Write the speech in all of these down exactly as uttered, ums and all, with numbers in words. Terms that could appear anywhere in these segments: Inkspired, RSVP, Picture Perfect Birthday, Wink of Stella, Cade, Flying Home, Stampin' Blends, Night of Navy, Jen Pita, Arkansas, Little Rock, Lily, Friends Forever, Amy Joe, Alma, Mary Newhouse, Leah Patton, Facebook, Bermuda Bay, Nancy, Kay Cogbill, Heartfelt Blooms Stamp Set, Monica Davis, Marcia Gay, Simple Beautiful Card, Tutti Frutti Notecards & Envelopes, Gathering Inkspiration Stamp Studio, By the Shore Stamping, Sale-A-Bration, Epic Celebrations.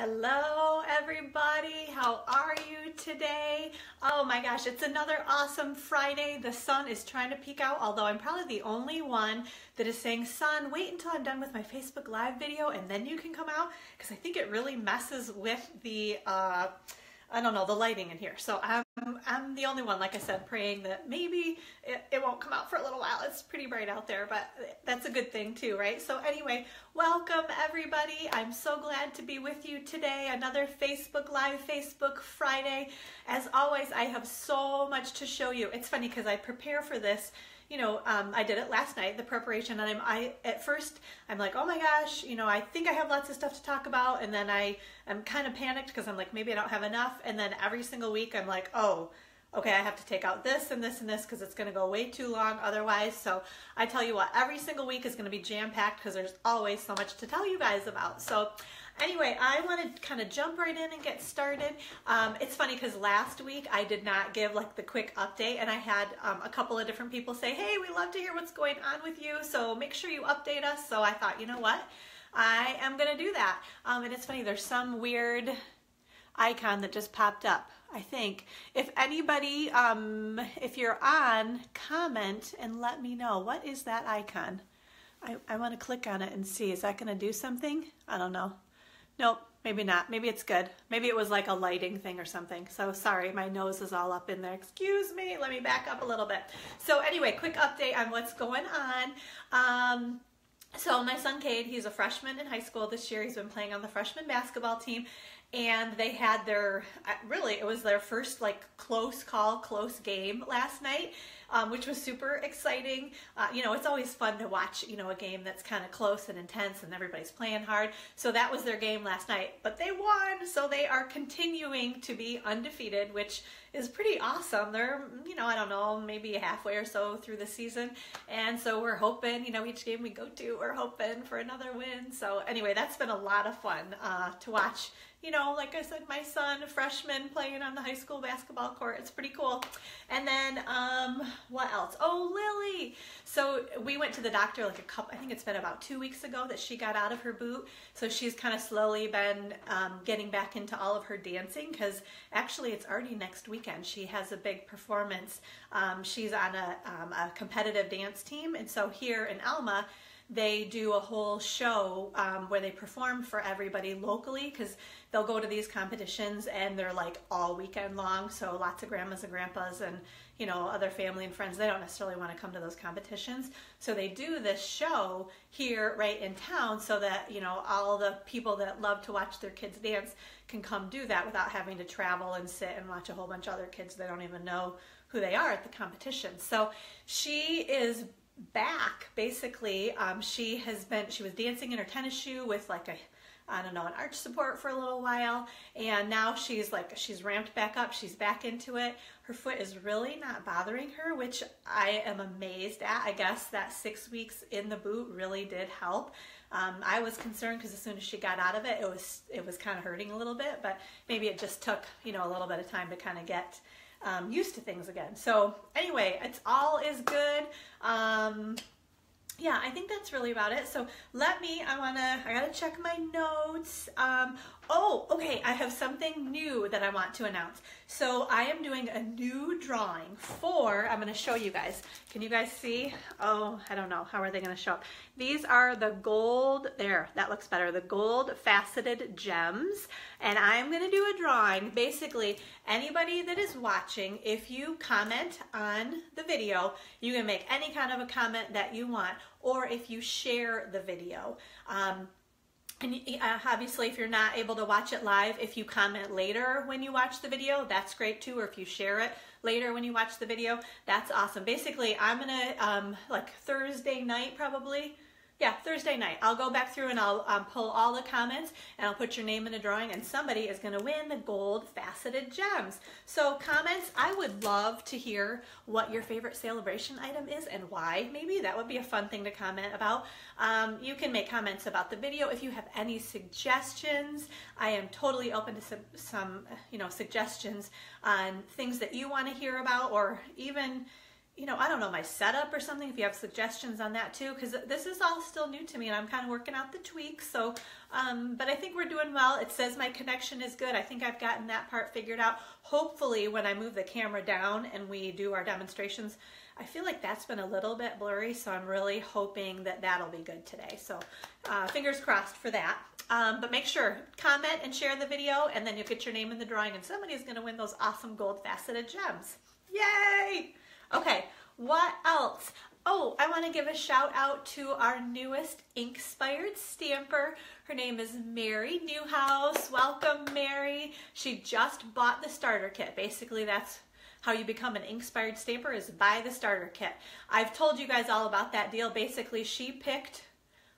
Hello everybody, how are you today? Oh my gosh, it's another awesome Friday. The sun is trying to peek out, although I'm probably the only one that is saying, sun, wait until I'm done with my Facebook Live video and then you can come out, because I think it really messes with the, uh, I don't know, the lighting in here. So I'm, I'm the only one, like I said, praying that maybe it, it won't come out for a little while. It's pretty bright out there, but that's a good thing too, right? So anyway, welcome everybody. I'm so glad to be with you today. Another Facebook Live, Facebook Friday. As always, I have so much to show you. It's funny because I prepare for this. You know, um, I did it last night, the preparation, and I'm, I, at first, I'm like, oh my gosh, you know, I think I have lots of stuff to talk about, and then I, I'm kind of panicked because I'm like, maybe I don't have enough, and then every single week I'm like, oh, okay, I have to take out this and this and this because it's going to go way too long otherwise. So I tell you what, every single week is going to be jam-packed because there's always so much to tell you guys about. So anyway, I want to kind of jump right in and get started. Um, it's funny because last week I did not give like the quick update, and I had um, a couple of different people say, hey, we love to hear what's going on with you, so make sure you update us. So I thought, you know what, I am going to do that. Um, and it's funny, there's some weird icon that just popped up. I think if anybody, um, if you're on, comment and let me know. What is that icon? I, I want to click on it and see. Is that going to do something? I don't know. Nope, maybe not. Maybe it's good. Maybe it was like a lighting thing or something. So sorry, my nose is all up in there. Excuse me. Let me back up a little bit. So anyway, quick update on what's going on. Um, so my son Cade, he's a freshman in high school this year. He's been playing on the freshman basketball team. And they had their, really, it was their first like close call, close game last night, um, which was super exciting. Uh, you know, it's always fun to watch, you know, a game that's kind of close and intense and everybody's playing hard. So that was their game last night, but they won. So they are continuing to be undefeated, which is pretty awesome. They're, you know, I don't know, maybe halfway or so through the season. And so we're hoping, you know, each game we go to, we're hoping for another win. So anyway, that's been a lot of fun uh, to watch. You know, like I said, my son, a freshman, playing on the high school basketball court. It's pretty cool. And then, um, what else? Oh, Lily. So we went to the doctor like a couple, I think it's been about two weeks ago that she got out of her boot. So she's kind of slowly been um, getting back into all of her dancing, because actually it's already next weekend. She has a big performance. Um, she's on a, um, a competitive dance team. And so here in Alma, they do a whole show um, where they perform for everybody locally, because they'll go to these competitions and they're like all weekend long. So lots of grandmas and grandpas and, you know, other family and friends, they don't necessarily want to come to those competitions. So they do this show here right in town so that, you know, all the people that love to watch their kids dance can come do that without having to travel and sit and watch a whole bunch of other kids they don't even know who they are at the competition. So she is back basically. Um, she has been, she was dancing in her tennis shoe with like a, I don't know, an arch support for a little while, and now she's like, she's ramped back up, she's back into it. Her foot is really not bothering her, which I am amazed at. I guess that six weeks in the boot really did help. Um, I was concerned because as soon as she got out of it, it was, it was kind of hurting a little bit, but maybe it just took, you know, a little bit of time to kind of get Um, used to things again. So anyway, it's all is good. Um, yeah, I think that's really about it. So let me, I wanna, I gotta check my notes. Um, oh, okay, I have something new that I want to announce. So I am doing a new drawing for, I'm gonna show you guys. Can you guys see? Oh, I don't know, how are they gonna show up? These are the gold, there, that looks better, the gold faceted gems. And I'm gonna do a drawing. Basically, anybody that is watching, if you comment on the video, you can make any kind of a comment that you want, or if you share the video. Um, And obviously, if you're not able to watch it live, if you comment later when you watch the video, that's great too. Or if you share it later when you watch the video, that's awesome. Basically, I'm gonna, um, like Thursday night probably, yeah, Thursday night, I'll go back through and I'll um, pull all the comments and I'll put your name in a drawing, and somebody is gonna win the gold faceted gems. So comments, I would love to hear what your favorite Sale-A-Bration item is and why. Maybe that would be a fun thing to comment about. Um, you can make comments about the video. If you have any suggestions, I am totally open to some, some you know, suggestions on things that you wanna hear about, or even, you know, I don't know, my setup or something, if you have suggestions on that too, because this is all still new to me and I'm kind of working out the tweaks. So, um, but I think we're doing well. It says my connection is good. I think I've gotten that part figured out. Hopefully when I move the camera down and we do our demonstrations, I feel like that's been a little bit blurry, so I'm really hoping that that'll be good today. So uh, fingers crossed for that. Um, but make sure, comment and share the video, and then you'll get your name in the drawing and somebody's gonna win those awesome gold faceted gems. Yay! Okay, what else? Oh, I want to give a shout out to our newest Inkspired stamper. Her name is Mary Newhouse. Welcome, Mary. She just bought the starter kit. Basically, that's how you become an Inkspired stamper, is buy the starter kit. I've told you guys all about that deal. Basically, she picked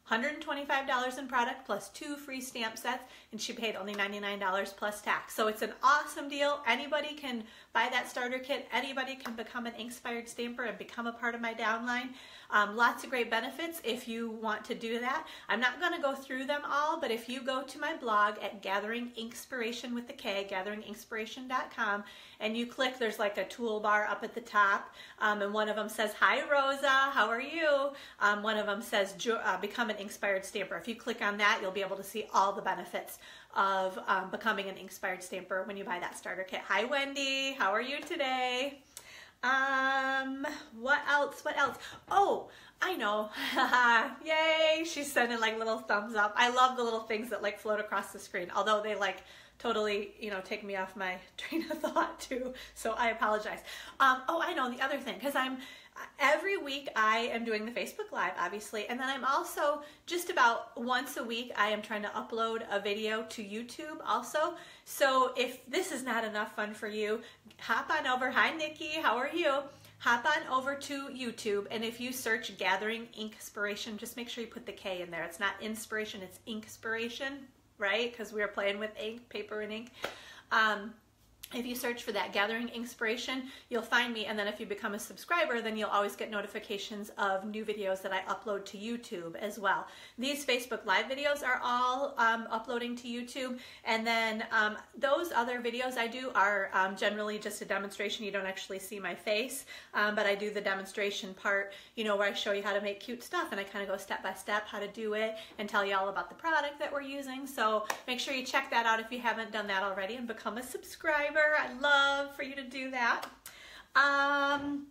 one hundred twenty-five dollars in product plus two free stamp sets, and she paid only ninety-nine dollars plus tax. So it's an awesome deal. Anybody can buy that starter kit. Anybody can become an Inkspired stamper and become a part of my downline. Um, lots of great benefits if you want to do that. I'm not going to go through them all, but if you go to my blog at Gathering Inkspiration with the K, gathering inkspiration dot com, and you click, there's like a toolbar up at the top, um, and one of them says, "Hi Rosa, how are you?" Um, one of them says, uh, "Become an Inkspired stamper." If you click on that, you'll be able to see all the benefits of um, becoming an Inkspired stamper when you buy that starter kit. Hi Wendy, how are you today? Um, what else, what else? Oh, I know, yay, she's sending like little thumbs up. I love the little things that like float across the screen, although they like totally, you know, take me off my train of thought too, so I apologize. Um, oh, I know, the other thing, because I'm, every week I am doing the Facebook Live, obviously, and then I'm also just about once a week I am trying to upload a video to YouTube also. So if this is not enough fun for you, hop on over. Hi Nikki, how are you? Hop on over to YouTube, and if you search Gathering Inkspiration, just make sure you put the K in there. It's not inspiration, it's Inkspiration, right? Because we are playing with ink, paper and ink. Um, If you search for that, Gathering Inkspiration, you'll find me, and then if you become a subscriber, then you'll always get notifications of new videos that I upload to YouTube as well. These Facebook Live videos are all um, uploading to YouTube, and then um, those other videos I do are um, generally just a demonstration. You don't actually see my face, um, but I do the demonstration part, you know, where I show you how to make cute stuff, and I kind of go step by step how to do it and tell you all about the product that we're using. So make sure you check that out if you haven't done that already and become a subscriber. I'd love for you to do that. Um,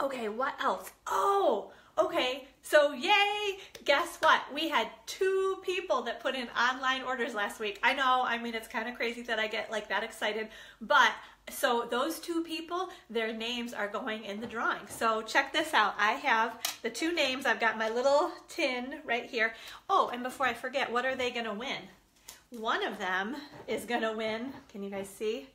okay, what else? Oh, okay, so yay! Guess what? We had two people that put in online orders last week. I know, I mean, it's kind of crazy that I get like that excited, but so those two people, their names are going in the drawing. So check this out. I have the two names. I've got my little tin right here. Oh, and before I forget, what are they gonna win? One of them is gonna win, can you guys see?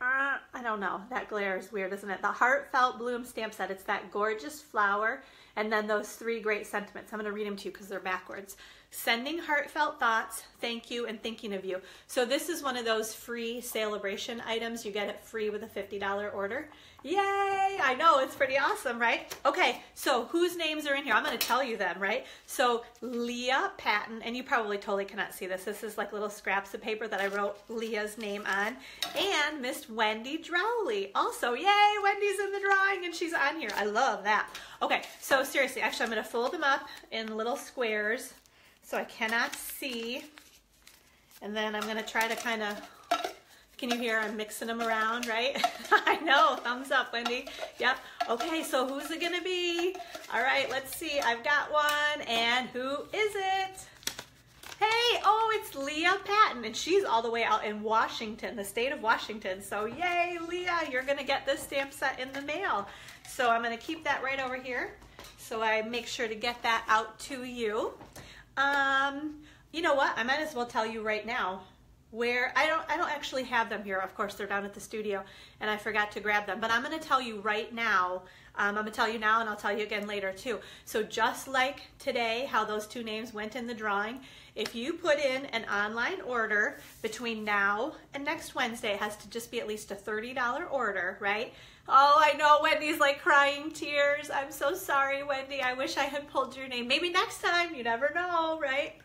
Uh, I don't know, that glare is weird, isn't it? The Heartfelt Blooms Stamp Set. It's that gorgeous flower, and then those three great sentiments. I'm going to read them to you because they're backwards. Sending heartfelt thoughts, thank you, and thinking of you. So this is one of those free Sale-A-Bration items. You get it free with a fifty dollar order. Yay! I know, it's pretty awesome, right? Okay, so whose names are in here? I'm going to tell you them, right? So Leah Patton, and you probably totally cannot see this. This is like little scraps of paper that I wrote Leah's name on. And Miss Wendy Drowley also. Yay! Wendy's in the drawing, and she's on here. I love that. Okay, so seriously, actually, I'm going to fold them up in little squares so I cannot see, and then I'm gonna try to kind of, can you hear I'm mixing them around, right? I know, thumbs up, Wendy. Yep, okay, so who's it gonna be? All right, let's see, I've got one, and who is it? Hey, oh, it's Leah Patton, and she's all the way out in Washington, the state of Washington. So yay, Leah, you're gonna get this stamp set in the mail. So I'm gonna keep that right over here, so I make sure to get that out to you. Um, you know what? I might as well tell you right now where I don't I don't actually have them here. Of course, they're down at the studio and I forgot to grab them, but I'm going to tell you right now. Um, I'm going to tell you now and I'll tell you again later too. So just like today, how those two names went in the drawing, if you put in an online order between now and next Wednesday, it has to just be at least a thirty dollar order, right? Oh, I know, Wendy's like crying tears. I'm so sorry, Wendy. I wish I had pulled your name. Maybe next time, you never know, right?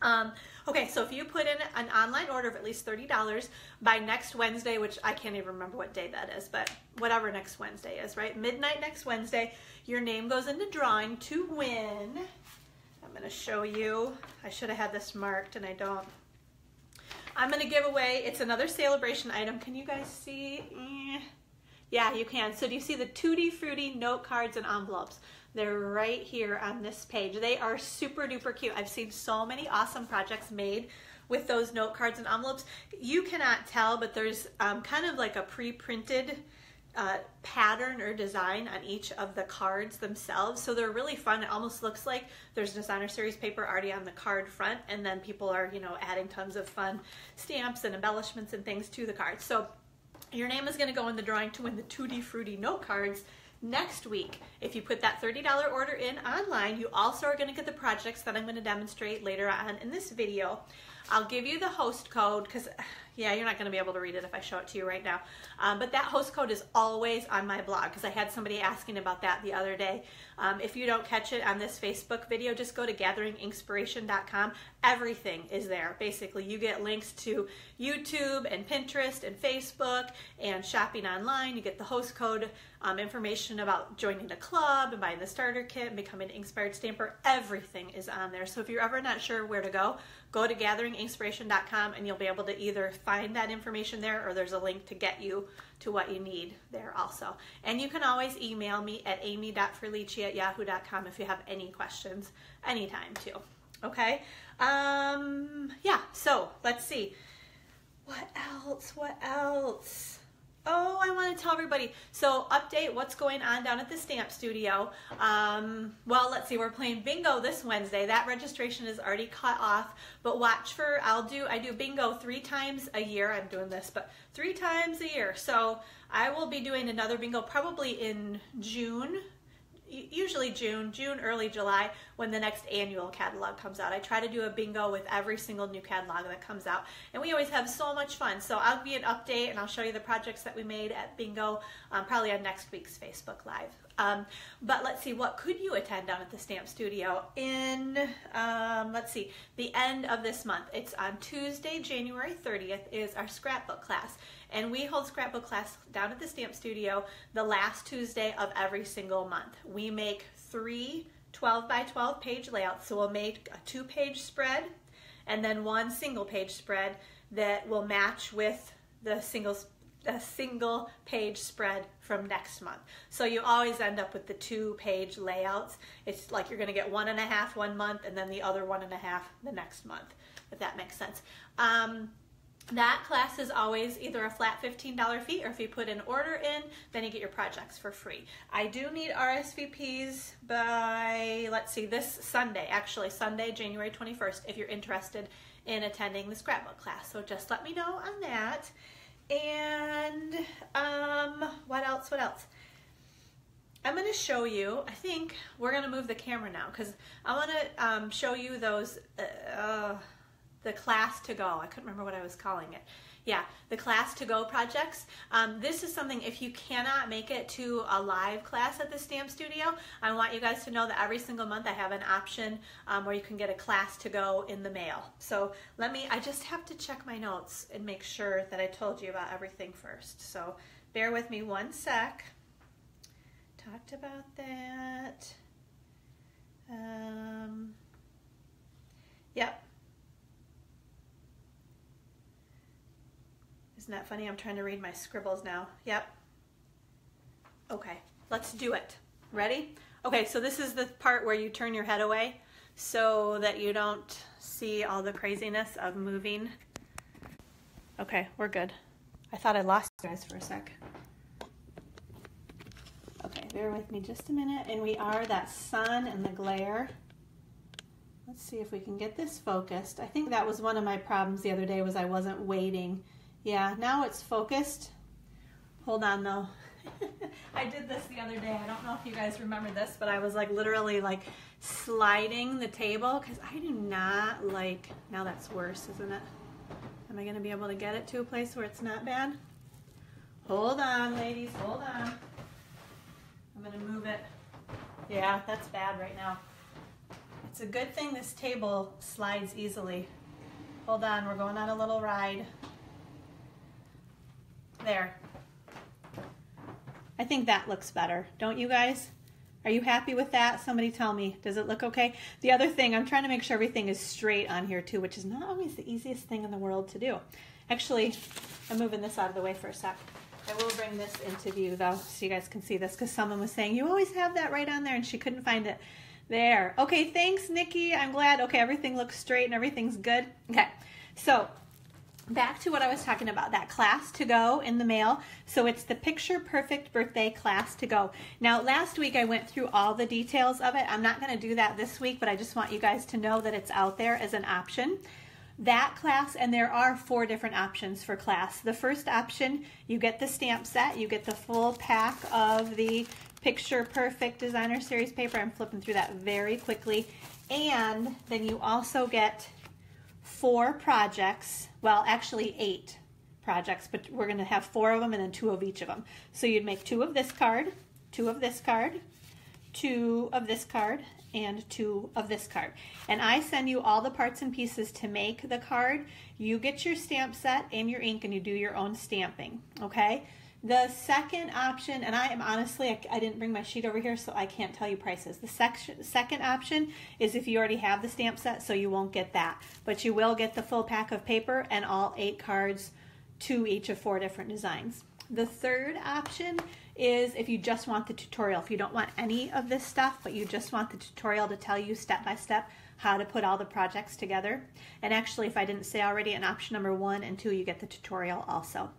Um, Okay, so if you put in an online order of at least thirty dollars by next Wednesday, which I can't even remember what day that is, but whatever next Wednesday is, right? Midnight next Wednesday, your name goes into drawing to win. I'm gonna show you, I should have had this marked and I don't. I'm gonna give away, it's another Sale-A-Bration item. Can you guys see? Eh. Yeah, you can. So do you see the Tutti Frutti note cards and envelopes? They're right here on this page. They are super duper cute. I've seen so many awesome projects made with those note cards and envelopes. You cannot tell, but there's um, kind of like a pre-printed uh, pattern or design on each of the cards themselves. So they're really fun. It almost looks like there's designer series paper already on the card front, and then people are, you know, adding tons of fun stamps and embellishments and things to the cards. So your name is going to go in the drawing to win the Tutti Frutti note cards next week. If you put that thirty dollar order in online, you also are going to get the projects that I'm going to demonstrate later on in this video. I'll give you the host code because, yeah, you're not going to be able to read it if I show it to you right now. Um, but that host code is always on my blog because I had somebody asking about that the other day. Um, if you don't catch it on this Facebook video, just go to gathering inkspiration dot com. Everything is there. Basically, you get links to YouTube and Pinterest and Facebook and shopping online. You get the host code um, information about joining the club and buying the starter kit and becoming an Inkspired Stamper. Everything is on there. So if you're ever not sure where to go, go to gathering inkspiration dot com and you'll be able to either find that information there or there's a link to get you to what you need there also. And you can always email me at amy dot frillici at yahoo dot com if you have any questions anytime too. Okay? Um, yeah, so let's see. What else? What else? Oh, I want to tell everybody. So update what's going on down at the Stamp Studio. Um, well, let's see, we're playing bingo this Wednesday. That registration is already cut off, but watch for, I'll do, I do bingo three times a year. I'm doing this, but three times a year. So I will be doing another bingo probably in June. Usually June, June, early July, when the next annual catalog comes out. I try to do a bingo with every single new catalog that comes out, and we always have so much fun. So I'll give you an update, and I'll show you the projects that we made at bingo, um, probably on next week's Facebook Live. Um, but let's see, what could you attend down at the Stamp Studio in, um, let's see, the end of this month. It's on Tuesday, January thirtieth, is our scrapbook class. And we hold scrapbook class down at the Stamp Studio the last Tuesday of every single month. We make three twelve by twelve page layouts. So we'll make a two page spread and then one single page spread that will match with the single, a single page spread from next month. So you always end up with the two page layouts. It's like you're gonna get one and a half one month and then the other one and a half the next month, if that makes sense. Um, That class is always either a flat fifteen dollar fee, or if you put an order in, then you get your projects for free. I do need R S V Ps by, let's see, this Sunday, actually, Sunday, January twenty-first, if you're interested in attending the scrapbook class. So just let me know on that. And um, what else, what else? I'm gonna show you, I think we're gonna move the camera now, because I wanna um, show you those, uh, uh, the class to go, I couldn't remember what I was calling it. Yeah, the class to go projects. Um, this is something, if you cannot make it to a live class at the Stamp Studio, I want you guys to know that every single month I have an option um, where you can get a class to go in the mail. So let me, I just have to check my notes and make sure that I told you about everything first. So bear with me one sec. Talked about that. Um, yep. Isn't that funny? I'm trying to read my scribbles now. Yep. Okay, let's do it. Ready? Okay, so this is the part where you turn your head away so that you don't see all the craziness of moving. Okay, we're good. I thought I lost you guys for a sec. Okay, bear with me just a minute. And we are that sun and the glare. Let's see if we can get this focused. I think that was one of my problems the other day was I wasn't waiting. Yeah, now it's focused. Hold on though. I did this the other day. I don't know if you guys remember this, but I was like literally like sliding the table because I do not like, now that's worse, isn't it? Am I gonna be able to get it to a place where it's not bad? Hold on, ladies, hold on. I'm gonna move it. Yeah, that's bad right now. It's a good thing this table slides easily. Hold on, we're going on a little ride. There. I think that looks better, don't you guys? Are you happy with that? Somebody tell me, does it look okay? The other thing, I'm trying to make sure everything is straight on here too, which is not always the easiest thing in the world to do. Actually, I'm moving this out of the way for a sec. I will bring this into view though, so you guys can see this, because someone was saying, you always have that right on there, and she couldn't find it. There. Okay, thanks, Nikki. I'm glad. Okay, everything looks straight and everything's good. Okay, so back to what I was talking about, that class to go in the mail. So it's the Picture Perfect Birthday class to go. Now, last week I went through all the details of it. I'm not going to do that this week, but I just want you guys to know that it's out there as an option. That class, and there are four different options for class. The first option, you get the stamp set, you get the full pack of the Picture Perfect Designer Series paper. I'm flipping through that very quickly. And then you also get four projects, well, actually eight projects, but we're going to have four of them and then two of each of them. So you'd make two of this card, two of this card, two of this card, and two of this card. And I send you all the parts and pieces to make the card. You get your stamp set and your ink and you do your own stamping, okay? The second option, and I am honestly, I, I didn't bring my sheet over here, so I can't tell you prices. The section, second option is if you already have the stamp set, so you won't get that. But you will get the full pack of paper and all eight cards, two each of four different designs. The third option is if you just want the tutorial, if you don't want any of this stuff, but you just want the tutorial to tell you step by step how to put all the projects together. And actually, if I didn't say already, in option number one and two, you get the tutorial also.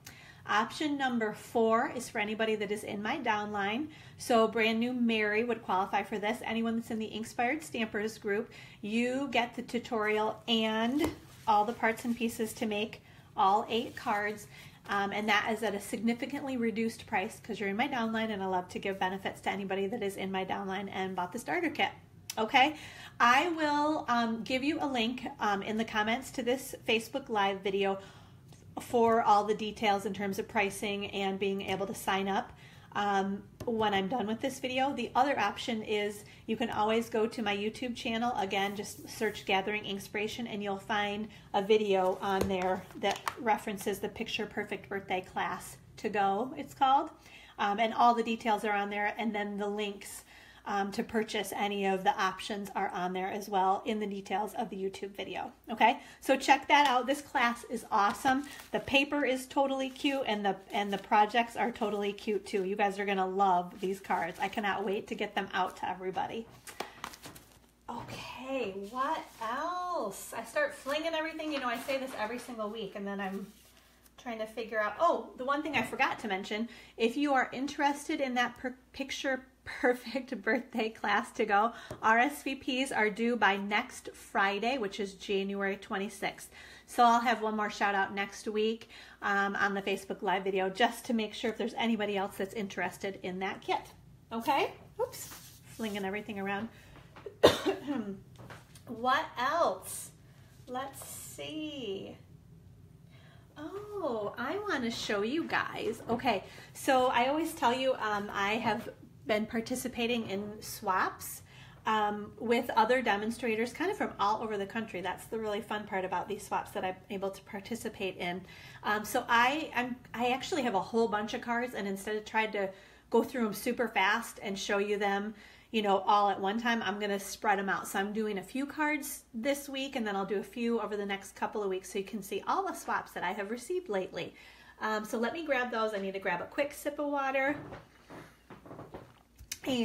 Option number four is for anybody that is in my downline. So brand new Mary would qualify for this. Anyone that's in the Inkspired Stampers group, you get the tutorial and all the parts and pieces to make all eight cards. Um, and that is at a significantly reduced price because you're in my downline, and I love to give benefits to anybody that is in my downline and bought the starter kit. Okay, I will um, give you a link um, in the comments to this Facebook Live video for all the details in terms of pricing and being able to sign up um, when I'm done with this video. The other option is you can always go to my YouTube channel. Again, just search Gathering Inkspiration and you'll find a video on there that references the Picture Perfect Birthday class to go, it's called. Um, and all the details are on there, and then the links Um, to purchase any of the options are on there as well in the details of the YouTube video. Okay, so check that out. This class is awesome. The paper is totally cute, and the and the projects are totally cute too. You guys are gonna love these cards. I cannot wait to get them out to everybody. Okay, what else? I start flinging everything. You know, I say this every single week, and then I'm trying to figure out. Oh, the one thing I forgot to mention: if you are interested in that per picture. Perfect birthday class to go, R S V Ps are due by next Friday, which is January twenty-sixth. So I'll have one more shout out next week um, on the Facebook Live video, just to make sure if there's anybody else that's interested in that kit. Okay? Oops, flinging everything around. What else? Let's see. Oh, I want to show you guys. Okay, so I always tell you um, I have been participating in swaps um, with other demonstrators kind of from all over the country. That's the really fun part about these swaps that I'm able to participate in. Um, so I I'm, I actually have a whole bunch of cards, and instead of trying to go through them super fast and show you them, you know, all at one time, I'm gonna spread them out. So I'm doing a few cards this week, and then I'll do a few over the next couple of weeks so you can see all the swaps that I have received lately. Um, so let me grab those. I need to grab a quick sip of water.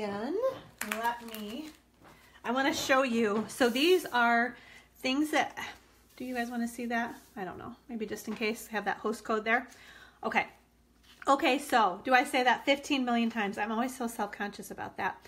And let me, I want to show you, so these are things that, do you guys want to see that? I don't know, maybe just in case, have that host code there. Okay, okay, so do I say that fifteen million times? I'm always so self-conscious about that.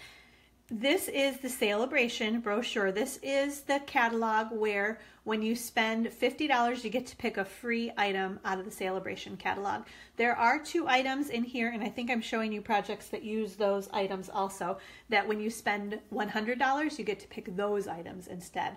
This is the Sale-A-Bration brochure. This is the catalog where when you spend fifty dollars, you get to pick a free item out of the Sale-A-Bration catalog. There are two items in here, and I think I'm showing you projects that use those items also, that when you spend one hundred dollars, you get to pick those items instead.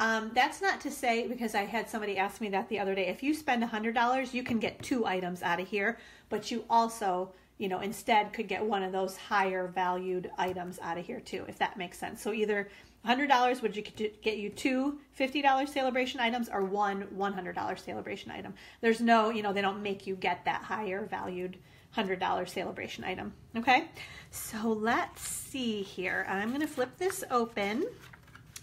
Um, that's not to say, because I had somebody ask me that the other day, if you spend one hundred dollars, you can get two items out of here, but you also, you know, instead could get one of those higher valued items out of here too, if that makes sense. So either one hundred dollars would you get you two fifty dollar Sale-A-Bration items or one one hundred dollar Sale-A-Bration item. There's no, you know, they don't make you get that higher valued one hundred dollar Sale-A-Bration item, okay? So let's see here. I'm gonna flip this open.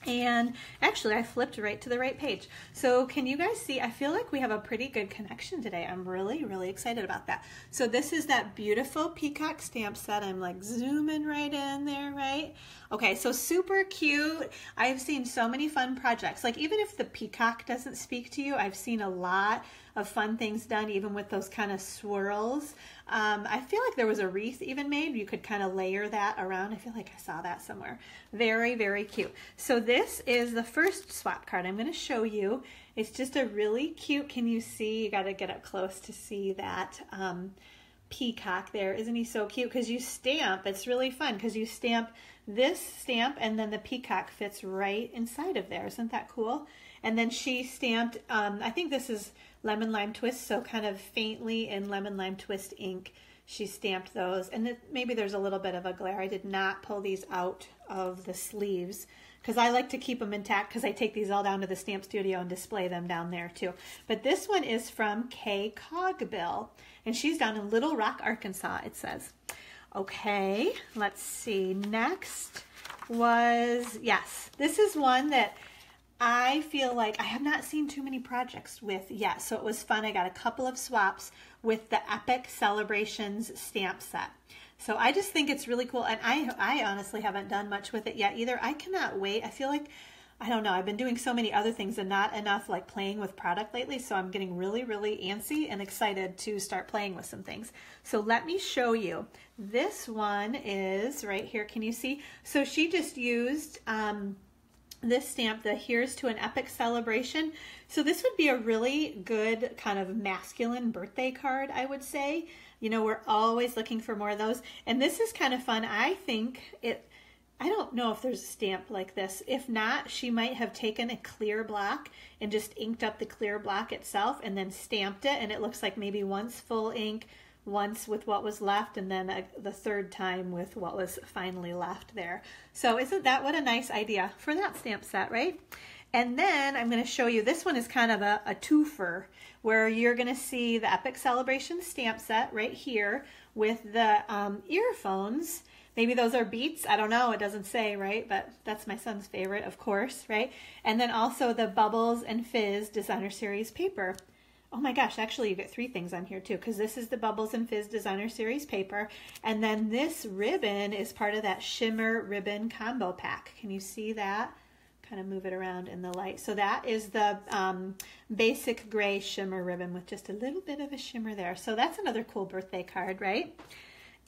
And actually I flipped right to the right page. So can you guys see, I feel like we have a pretty good connection today. I'm really, really excited about that. So this is that beautiful peacock stamp set. I'm like zooming right in there, right? Okay, so super cute. I've seen so many fun projects. Like even if the peacock doesn't speak to you, I've seen a lot of fun things done, even with those kind of swirls. Um, I feel like there was a wreath even made. You could kind of layer that around. I feel like I saw that somewhere. Very, very cute. So this is the first swap card I'm going to show you. It's just a really cute, can you see? You got to get up close to see that um, peacock there. Isn't he so cute? Because you stamp, it's really fun because you stamp this stamp and then the peacock fits right inside of there. Isn't that cool? And then she stamped, um, I think this is Lemon Lime Twist, so kind of faintly in Lemon Lime Twist ink, she stamped those. And it, maybe there's a little bit of a glare. I did not pull these out of the sleeves because I like to keep them intact because I take these all down to the Stamp Studio and display them down there too. But this one is from Kay Cogbill, and she's down in Little Rock, Arkansas, it says. Okay, let's see. Next was, yes, this is one that I feel like I have not seen too many projects with yet, so it was fun. I got a couple of swaps with the Epic Celebrations stamp set. So I just think it's really cool, and I, I honestly haven't done much with it yet either. I cannot wait. I feel like, I don't know, I've been doing so many other things and not enough like playing with product lately, so I'm getting really, really antsy and excited to start playing with some things. So let me show you. This one is right here. Can you see? So she just used... Um, this stamp, the Here's to an Epic Celebration. So this would be a really good kind of masculine birthday card, I would say. You know, we're always looking for more of those. And this is kind of fun. I think it, I don't know if there's a stamp like this. If not, she might have taken a clear block and just inked up the clear block itself and then stamped it. And it looks like maybe once full ink, once with what was left, and then a, the third time with what was finally left there. So isn't that what a nice idea for that stamp set, right? And then I'm going to show you, this one is kind of a, a twofer, where you're going to see the Epic Celebration stamp set right here with the um, earphones. Maybe those are Beats, I don't know, it doesn't say, right? But that's my son's favorite, of course, right? And then also the Bubbles and Fizz Designer Series paper. Oh my gosh, actually you get three things on here too, because this is the Bubbles and Fizz Designer Series paper, and then this ribbon is part of that Shimmer Ribbon Combo Pack. Can you see that? Kind of move it around in the light. So that is the um, basic gray shimmer ribbon with just a little bit of a shimmer there. So that's another cool birthday card, right?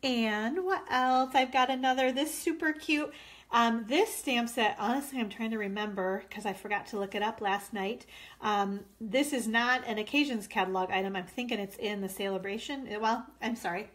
And what else? I've got another, this super cute, um, this stamp set, honestly, I'm trying to remember because I forgot to look it up last night. Um, this is not an Occasions catalog item. I'm thinking it's in the Sale-A-Bration. Well, I'm sorry.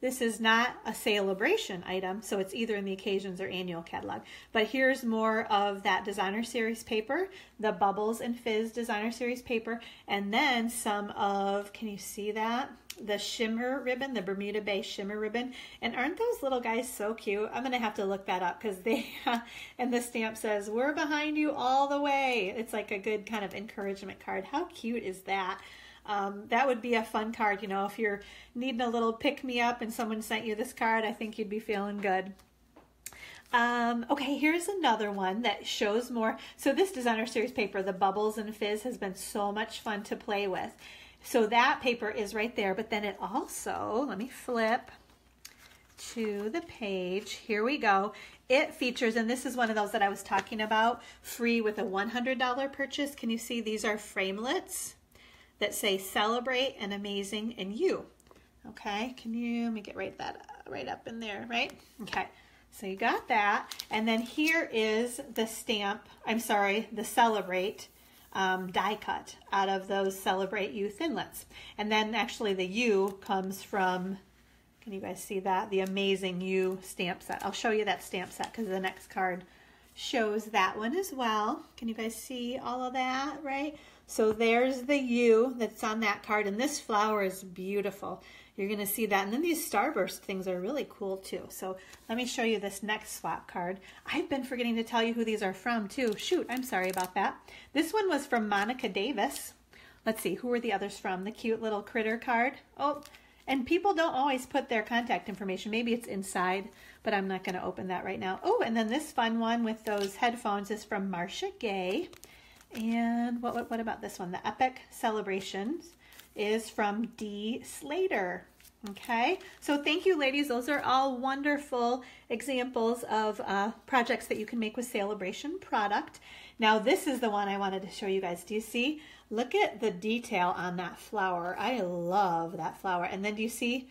This is not a Sale-A-Bration item, so it's either in the Occasions or Annual catalog. But here's more of that Designer Series paper, the Bubbles and Fizz Designer Series paper, and then some of, can you see that? The Shimmer Ribbon, the Bermuda Bay Shimmer Ribbon. And aren't those little guys so cute? I'm going to have to look that up because they, and the stamp says, we're behind you all the way. It's like a good kind of encouragement card. How cute is that? Um, that would be a fun card, you know, if you're needing a little pick-me-up and someone sent you this card, I think you'd be feeling good. Um, okay, here's another one that shows more. So this Designer Series paper, the Bubbles and Fizz, has been so much fun to play with. So that paper is right there, but then it also, let me flip to the page. Here we go. It features, and this is one of those that I was talking about, free with a one hundred dollar purchase. Can you see these are framelets that say Celebrate and Amazing and You? Okay, can you, let me get right that right up in there, right? Okay, so you got that. And then here is the stamp, I'm sorry, the Celebrate Um, die cut out of those Celebrate You thinlets. And then actually the You comes from, can you guys see that? The Amazing You stamp set. I'll show you that stamp set because the next card shows that one as well. Can you guys see all of that, right? So there's the You that's on that card, and this flower is beautiful. You're going to see that. And then these starburst things are really cool too. So let me show you this next swap card. I've been forgetting to tell you who these are from too. Shoot, I'm sorry about that. This one was from Monica Davis. Let's see, who were the others from? The cute little critter card. Oh, and people don't always put their contact information. Maybe it's inside, but I'm not going to open that right now. Oh, and then this fun one with those headphones is from Marcia Gay. And what, what, what about this one? The Epic Celebrations is from Dee Slater. Okay, so thank you, ladies. Those are all wonderful examples of uh, projects that you can make with Sale-A-Bration product. Now, this is the one I wanted to show you guys. Do you see? Look at the detail on that flower. I love that flower. And then do you see,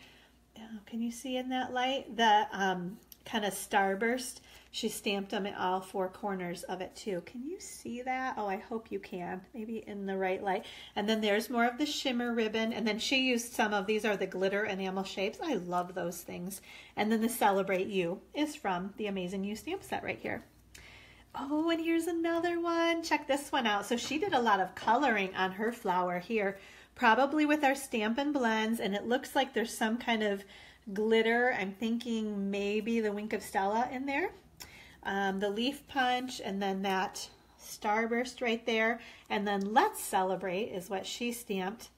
oh, can you see in that light, the um, kind of starburst? She stamped them at all four corners of it too. Can you see that? Oh, I hope you can. Maybe in the right light. And then there's more of the shimmer ribbon. And then she used some of these are the glitter enamel shapes. I love those things. And then the Celebrate You is from the Amazing You stamp set right here. Oh, and here's another one. Check this one out. So she did a lot of coloring on her flower here, probably with our Stampin' Blends. And it looks like there's some kind of glitter. I'm thinking maybe the Wink of Stella in there. Um, the leaf punch, and then that starburst right there, and then Let's Celebrate is what she stamped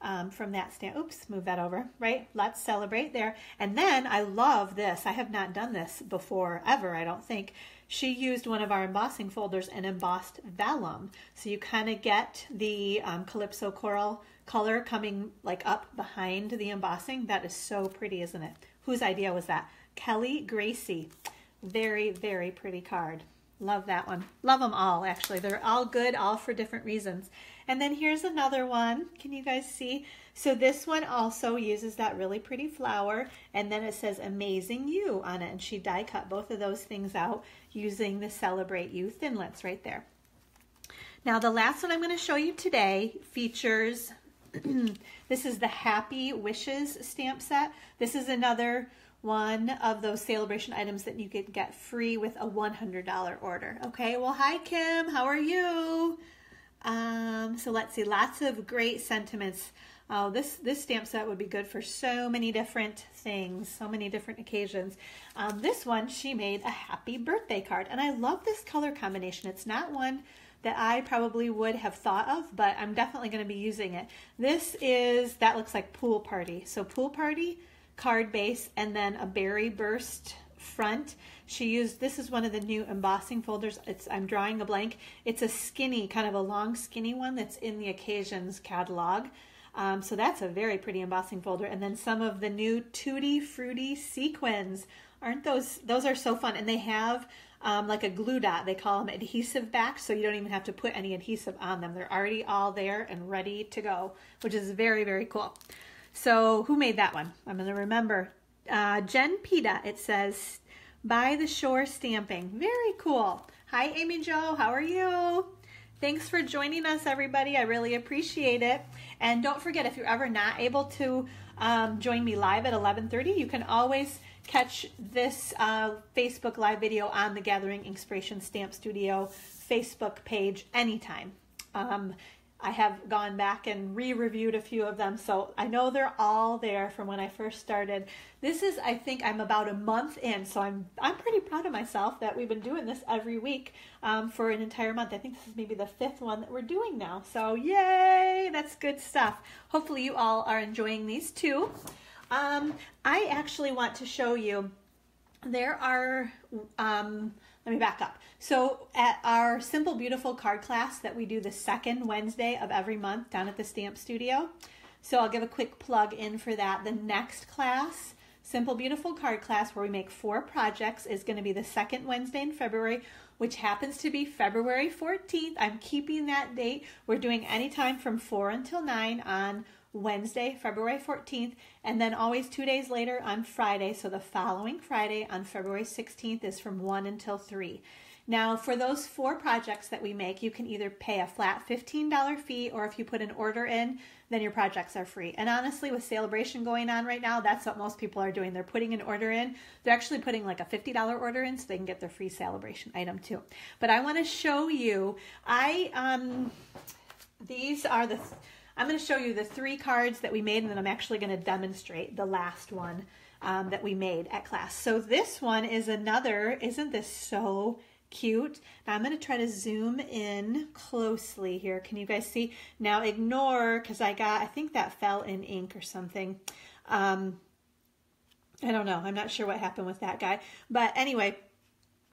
um, from that stamp. Oops, move that over, right? Let's Celebrate there. And then I love this. I have not done this before ever, I don't think. She used one of our embossing folders and embossed vellum. So you kind of get the um, Calypso Coral color coming like up behind the embossing. That is so pretty, isn't it? Whose idea was that? Kelly Gracie. Very, very pretty card. Love that one. Love them all, actually. They're all good, all for different reasons. And then here's another one. Can you guys see? So this one also uses that really pretty flower, and then it says Amazing You on it, and she die cut both of those things out using the Celebrate You thinlets right there. Now the last one I'm going to show you today features, this is the Happy Wishes stamp set. This is another one of those Sale-A-Bration items that you could get free with a one hundred dollar order. Okay, well, hi, Kim. How are you? Um, so let's see. Lots of great sentiments. Oh, this, this stamp set would be good for so many different things, so many different occasions. Um, this one, she made a happy birthday card, and I love this color combination. It's not one that I probably would have thought of, but I'm definitely going to be using it. This is, that looks like Pool Party. So Pool Party, card base, and then a berry burst front. She used, this is one of the new embossing folders. It's, I'm drawing a blank. It's a skinny, kind of a long skinny one that's in the Occasions catalog. Um, so that's a very pretty embossing folder. And then some of the new Tutti Frutti sequins. Aren't those, those are so fun. And they have um, like a glue dot. They call them adhesive backs. So you don't even have to put any adhesive on them. They're already all there and ready to go, which is very, very cool. So who made that one? I'm going to remember. Uh, Jen Pita, it says, By the Shore Stamping. Very cool. Hi, Amy Joe. How are you? Thanks for joining us, everybody. I really appreciate it. And don't forget, if you're ever not able to um, join me live at eleven thirty, you can always catch this uh, Facebook Live video on the Gathering Inkspiration Stamp Studio Facebook page anytime. Um, I have gone back and re-reviewed a few of them, so I know they're all there from when I first started. This is, I think I'm about a month in, so I'm I'm pretty proud of myself that we've been doing this every week um, for an entire month. I think this is maybe the fifth one that we're doing now, so yay, that's good stuff. Hopefully you all are enjoying these too. Um, I actually want to show you, there are, um, let me back up. So at our Simple Beautiful Card class that we do the second Wednesday of every month down at the Stamp Studio, so I'll give a quick plug in for that. The next class, Simple Beautiful Card class, where we make four projects, is going to be the second Wednesday in February, which happens to be February fourteenth. I'm keeping that date. We're doing anytime from four until nine on Wednesday, February fourteenth, and then always two days later on Friday. So the following Friday on February sixteenth is from one until three. Now, for those four projects that we make, you can either pay a flat fifteen dollar fee, or if you put an order in, then your projects are free. And honestly, with Sale-A-Bration going on right now, that's what most people are doing. They're putting an order in. They're actually putting like a fifty dollar order in so they can get their free Sale-A-Bration item too. But I want to show you, I, um, these are the... Th I'm going to show you the three cards that we made, and then I'm actually going to demonstrate the last one um, that we made at class. So this one is another, isn't this so cute? Now I'm going to try to zoom in closely here. Can you guys see? Now ignore, because I got, I think that fell in ink or something. Um, I don't know. I'm not sure what happened with that guy. But anyway,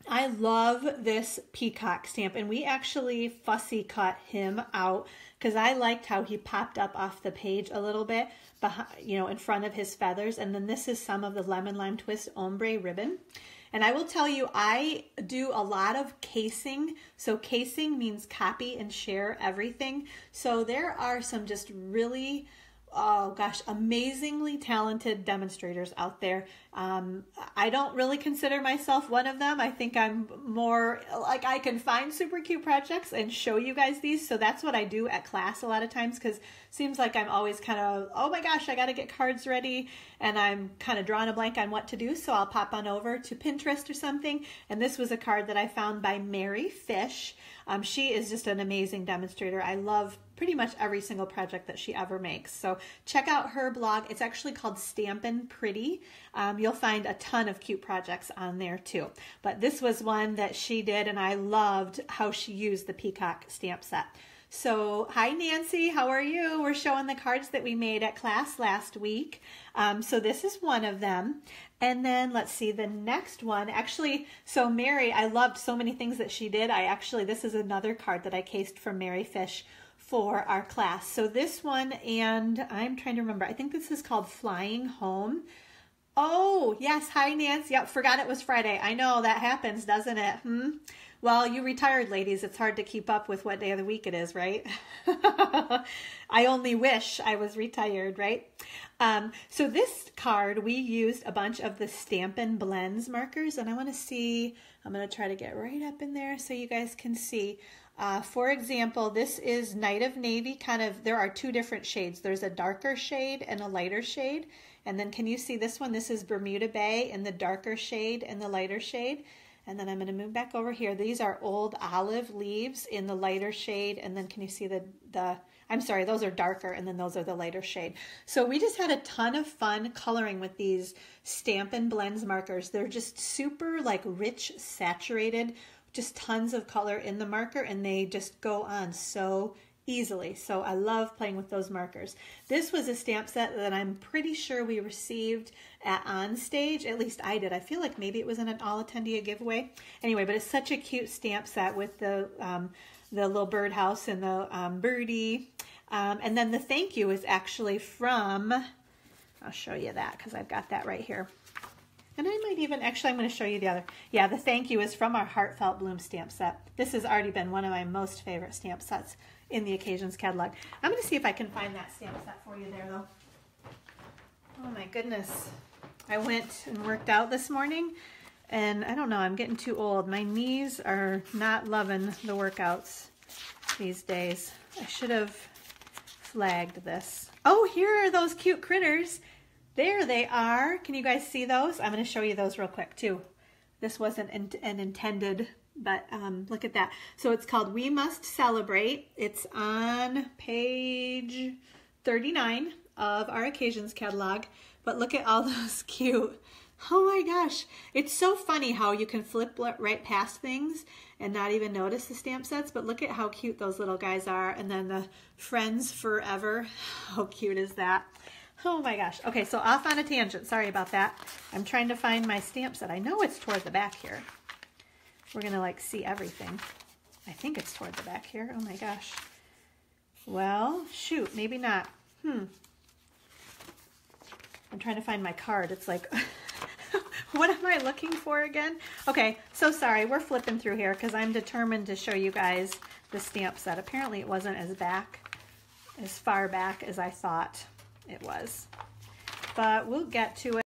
I love this peacock stamp, and we actually fussy cut him out because I liked how he popped up off the page a little bit, behind, you know, in front of his feathers. And then this is some of the Lemon Lime Twist Ombre ribbon. And I will tell you, I do a lot of casing. So casing means copy and share everything. So there are some just really, oh gosh, amazingly talented demonstrators out there. Um, I don't really consider myself one of them. I think I'm more like I can find super cute projects and show you guys these. So that's what I do at class a lot of times, because it seems like I'm always kind of, oh my gosh, I got to get cards ready. And I'm kind of drawing a blank on what to do. So I'll pop on over to Pinterest or something. And this was a card that I found by Mary Fish. Um, she is just an amazing demonstrator. I love pretty much every single project that she ever makes. So check out her blog. It's actually called Stampin' Pretty. Um, you'll find a ton of cute projects on there too. But this was one that she did, and I loved how she used the peacock stamp set. So hi, Nancy, how are you? We're showing the cards that we made at class last week. Um, so this is one of them. And then let's see the next one. Actually, so Mary, I loved so many things that she did. I actually, this is another card that I cased from Mary Fish for our class. So this one, and I'm trying to remember, I think this is called Flying Home. Oh, yes. Hi, Nancy. Yep, forgot it was Friday. I know that happens, doesn't it? Hmm? Well, you retired ladies, it's hard to keep up with what day of the week it is, right? I only wish I was retired, right? Um, so this card, we used a bunch of the Stampin' Blends markers, and I want to see, I'm going to try to get right up in there so you guys can see. Uh, for example, this is Night of Navy, kind of, there are two different shades. There's a darker shade and a lighter shade. And then can you see this one? This is Bermuda Bay in the darker shade and the lighter shade. And then I'm going to move back over here. These are Old Olive Leaves in the lighter shade. And then can you see the, the I'm sorry, those are darker, and then those are the lighter shade. So we just had a ton of fun coloring with these Stampin' Blends markers. They're just super like rich, saturated, just tons of color in the marker, and they just go on so easily. So I love playing with those markers. This was a stamp set that I'm pretty sure we received at On Stage. At least I did. I feel like maybe it was in an all attendee giveaway. Anyway, but it's such a cute stamp set with the um, the little birdhouse and the um, birdie. Um, and then the thank you is actually from, I'll show you that because I've got that right here. And I might even, actually I'm going to show you the other. Yeah, the thank you is from our Heartfelt Bloom stamp set. This has already been one of my most favorite stamp sets in the Occasions catalog. I'm going to see if I can find that stamp set for you there, though. Oh my goodness. I went and worked out this morning, and I don't know, I'm getting too old. My knees are not loving the workouts these days. I should have flagged this. Oh, here are those cute critters. There they are. Can you guys see those? I'm going to show you those real quick, too. This wasn't an, an intended, but um, look at that. So it's called We Must Celebrate. It's on page thirty-nine of our Occasions catalog. But look at all those cute. Oh my gosh. It's so funny how you can flip right past things and not even notice the stamp sets. But look at how cute those little guys are. And then the Friends Forever. How cute is that? Oh my gosh. Okay, so off on a tangent. Sorry about that. I'm trying to find my stamp set. I know it's toward the back here. We're going to like see everything. I think it's toward the back here. Oh my gosh. Well, shoot, maybe not. Hmm. I'm trying to find my card. It's like, what am I looking for again? Okay, so sorry. We're flipping through here because I'm determined to show you guys the stamp set. Apparently it wasn't as back, as far back as I thought it was, but we'll get to it.